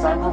Saco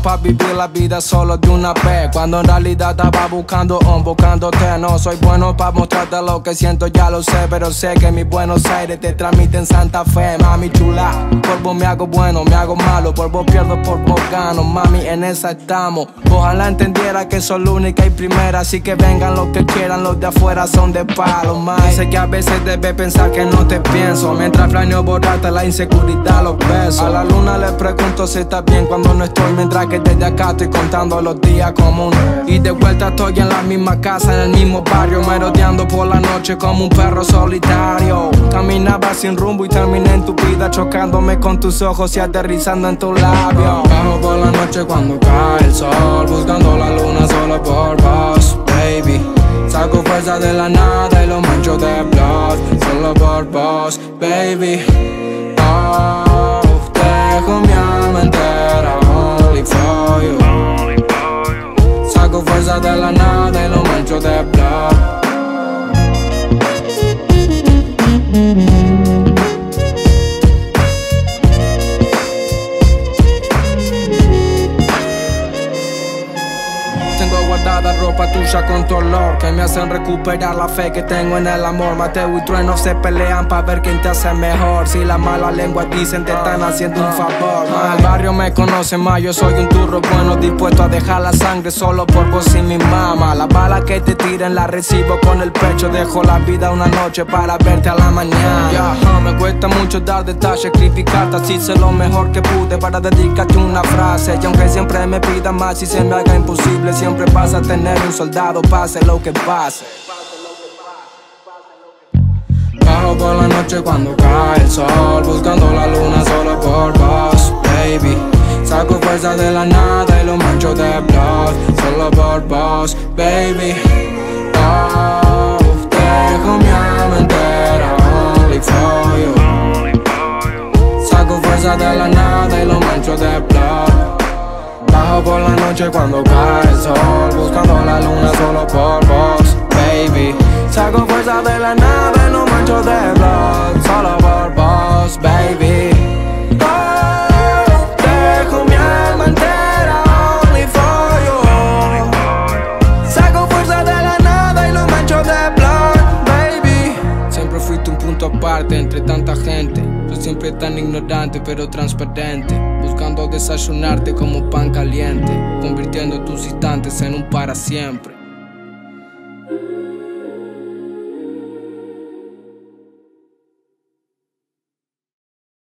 para vivir la vida solo de una vez, cuando en realidad estaba buscándote. No soy bueno para mostrarte lo que siento, ya lo sé, pero sé que mis Buenos Aires te transmiten Santa Fe. Mami chula, por vos me hago bueno, me hago malo, por vos pierdo, por vos gano. Mami, en esa estamos. Ojalá entendiera que soy la única y primera, así que vengan los que quieran, los de afuera son de palo. Mami, sé que a veces debes pensar que no te pienso, mientras flaneo borrarte la inseguridad, los besos. A la luna le pregunto si está bien cuando no estoy, mientras que desde acá estoy contando los días comunes. Y de vuelta estoy en la misma casa, en el mismo barrio, merodeando por la noche como un perro solitario. Caminaba sin rumbo y terminé en tu vida, chocándome con tus ojos y aterrizando en tus labios. Bajo por la noche cuando cae el sol, buscando la luna solo por vos, baby. Saco fuerza de la nada y lo mancho de blood, solo por vos, baby. Oh, dejo mi alma entera, only for you. Saco fuerza de la nada y lo mancho de blood. Tengo guardada ropa tuya con tu olor, que me hacen recuperar la fe que tengo en el amor. Mateo y Trueno se pelean pa' ver quién te hace mejor. Si la mala lengua dicen te están haciendo un favor. El barrio me conoce más, yo soy un turro bueno, dispuesto a dejar la sangre solo por vos y mi mamá. La bala que te tiren la recibo con el pecho, dejo la vida una noche para verte a la mañana. Me cuesta mucho dar detalles, criticarte, así hice lo mejor que pude para dedicarte una frase. Y aunque siempre me pidan más y se me haga imposible, siempre vas a tener un soldado, pase lo que pase. Bajo por la noche cuando cae el sol, buscando la luna solo por vos, baby. Saco fuerza de la nada y lo mancho de blood, solo por vos, baby. Oh, dejo mi alma entera, only for you. Saco fuerza de la nada y lo mancho de blood. Bajo por la noche cuando cae el sol, buscando la luna solo por vos, baby. Saco fuerza de la nada y no mancho de blood, solo por vos, baby. Oh, dejo mi alma entera, only for you. Saco fuerza de la nada y no mancho de blood, baby. Siempre fuiste un punto aparte entre tanta gente, yo siempre tan ignorante pero transparente, buscando desayunarte como pan caliente, convirtiendo tus instantes en un para siempre.